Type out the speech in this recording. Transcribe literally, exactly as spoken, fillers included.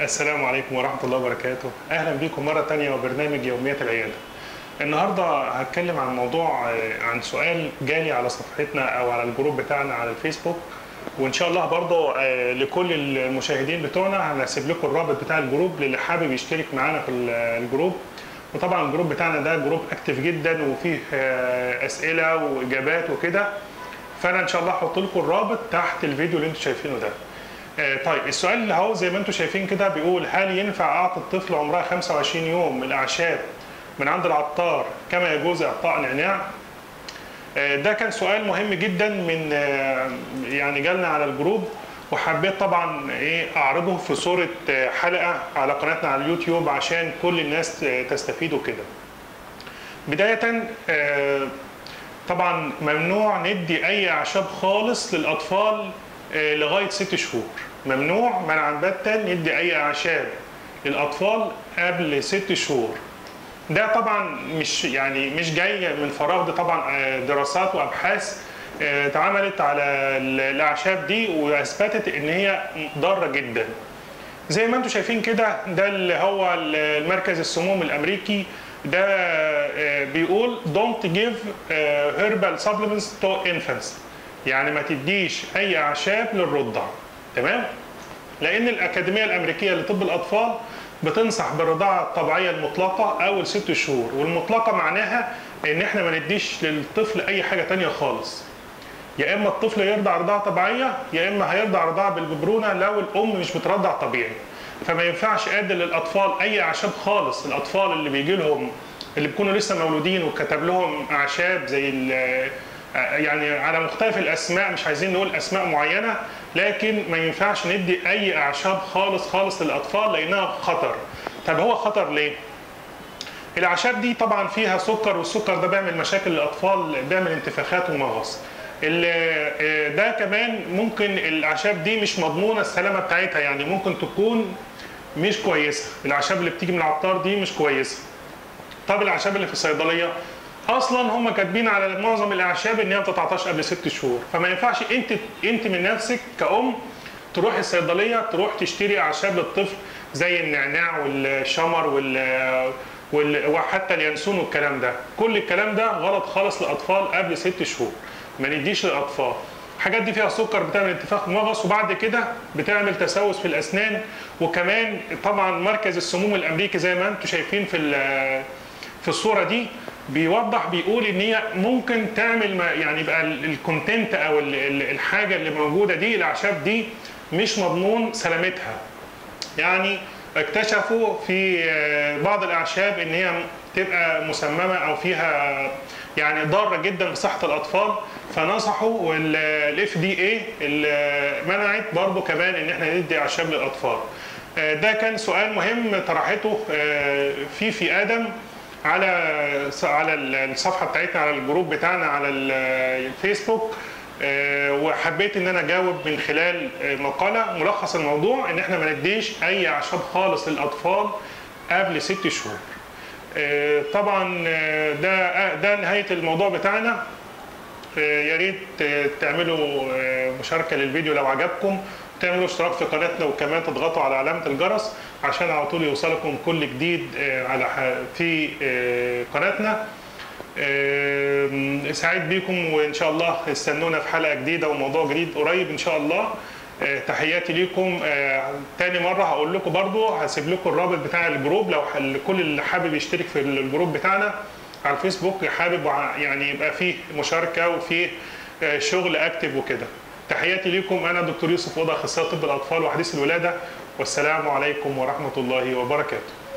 السلام عليكم ورحمة الله وبركاته. أهلا بكم مرة تانية وبرنامج يوميات العيادة. النهاردة هتكلم عن موضوع، عن سؤال جالي على صفحتنا أو على الجروب بتاعنا على الفيسبوك، وإن شاء الله برضو لكل المشاهدين بتوعنا هنسيب لكم الرابط بتاع الجروب للي حابب يشترك معانا في الجروب. وطبعا الجروب بتاعنا ده جروب أكتف جدا وفيه أسئلة وإجابات وكده، فأنا إن شاء الله هحط لكم الرابط تحت الفيديو اللي انتم شايفينه ده. طيب السؤال اللي هو زي ما انتم شايفين كده بيقول: هل ينفع اعطي الطفل عمرها خمسة وعشرين يوم الاعشاب من عند العطار كما يجوز اعطاء نعناع؟ ده كان سؤال مهم جدا من يعني جالنا على الجروب، وحبيت طبعا ايه اعرضه في صوره حلقه على قناتنا على اليوتيوب عشان كل الناس تستفيد وكده. بدايه طبعا ممنوع ندي اي اعشاب خالص للاطفال لغايه ست شهور، ممنوع منعا باتا ندي اي اعشاب للاطفال قبل ست شهور. ده طبعا مش يعني مش جاي من فراغ، ده طبعا دراسات وابحاث اتعملت على الاعشاب دي واثبتت ان هي ضاره جدا. زي ما انتم شايفين كده ده اللي هو المركز السموم الامريكي ده بيقول don't give herbal supplements to infants، يعني ما تديش اي اعشاب للرضع، تمام؟ لان الاكاديميه الامريكيه لطب الاطفال بتنصح بالرضاعه الطبيعيه المطلقه اول ست شهور، والمطلقه معناها ان احنا ما نديش للطفل اي حاجه ثانيه خالص. يا اما الطفل يرضع رضاعه طبيعيه يا اما هيرضع رضاعه بالببرونه لو الام مش بترضع طبيعي. فما ينفعش ادي للاطفال اي اعشاب خالص. الاطفال اللي بيجي لهم اللي بيكونوا لسه مولودين وكتب لهم اعشاب زي ال يعني على مختلف الاسماء، مش عايزين نقول اسماء معينه، لكن ما ينفعش ندي اي اعشاب خالص خالص للاطفال لانها خطر. طب هو خطر ليه؟ الاعشاب دي طبعا فيها سكر، والسكر ده بيعمل مشاكل للاطفال، بيعمل انتفاخات ومغص. ده كمان ممكن الاعشاب دي مش مضمونه السلامه بتاعتها، يعني ممكن تكون مش كويسه. الاعشاب اللي بتيجي من العطار دي مش كويسه. طب الاعشاب اللي في الصيدليه اصلا هم كاتبين على معظم الاعشاب ان هي ما تتعطاش قبل ست شهور، فما ينفعش انت انت من نفسك كأم تروح الصيدليه تروح تشتري اعشاب للطفل زي النعناع والشمر وال وحتى اليانسون والكلام ده. كل الكلام ده غلط خالص للاطفال قبل ست شهور، ما نديش للاطفال. الحاجات دي فيها سكر، بتعمل انتفاخ مغص، وبعد كده بتعمل تسوس في الاسنان. وكمان طبعا مركز السموم الامريكي زي ما انتم شايفين في في الصوره دي بيوضح، بيقول ان هي ممكن تعمل ما يعني يبقى الكونتنت او الحاجه اللي موجوده دي، الاعشاب دي مش مضمون سلامتها. يعني اكتشفوا في بعض الاعشاب ان هي تبقى مسممه او فيها يعني ضاره جدا بصحه الاطفال، فنصحوا والاف دي اي منعت برضه كمان ان احنا ندي اعشاب للاطفال. ده كان سؤال مهم طرحته في في ادم على على الصفحه بتاعتنا على الجروب بتاعنا على الفيسبوك، وحبيت ان انا اجاوب من خلال مقاله. ملخص الموضوع ان احنا ما نديش اي اعشاب خالص للاطفال قبل ست شهور. طبعا ده ده نهايه الموضوع بتاعنا. يا ريت تعملوا مشاركه للفيديو لو عجبكم، تعملوا اشتراك في قناتنا، وكمان تضغطوا على علامة الجرس عشان على طول يوصلكم كل جديد على في قناتنا. سعيد بيكم، وإن شاء الله استنونا في حلقة جديدة وموضوع جديد قريب إن شاء الله. تحياتي ليكم تاني مرة. هقول لكم برضو هسيب لكم الرابط بتاع الجروب لو كل اللي حابب يشترك في الجروب بتاعنا على الفيسبوك، حابب يعني يبقى فيه مشاركة وفيه شغل أكتف وكده. تحياتي ليكم، أنا دكتور يوسف قضا، أخصائي طب الأطفال وحديث الولادة، والسلام عليكم ورحمة الله وبركاته.